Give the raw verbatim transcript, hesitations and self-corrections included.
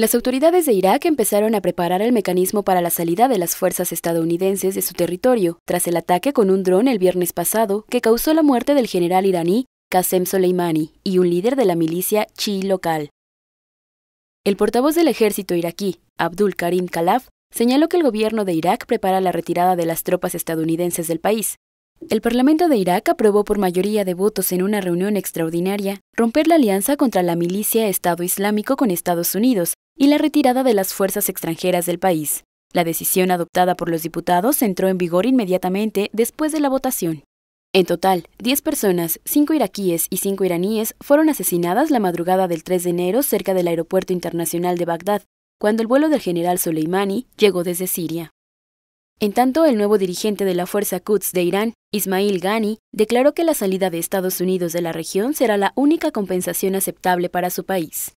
Las autoridades de Irak empezaron a preparar el mecanismo para la salida de las fuerzas estadounidenses de su territorio, tras el ataque con un dron el viernes pasado que causó la muerte del general iraní Qassem Soleimani y un líder de la milicia chií local. El portavoz del ejército iraquí, Abdul Karim Khalaf, señaló que el gobierno de Irak prepara la retirada de las tropas estadounidenses del país. El Parlamento de Irak aprobó por mayoría de votos en una reunión extraordinaria romper la alianza contra la milicia Estado Islámico con Estados Unidos y la retirada de las fuerzas extranjeras del país. La decisión adoptada por los diputados entró en vigor inmediatamente después de la votación. En total, diez personas, cinco iraquíes y cinco iraníes, fueron asesinadas la madrugada del tres de enero cerca del aeropuerto internacional de Bagdad, cuando el vuelo del general Soleimani llegó desde Siria. En tanto, el nuevo dirigente de la Fuerza Quds de Irán, Ismail Ghani, declaró que la salida de Estados Unidos de la región será la única compensación aceptable para su país.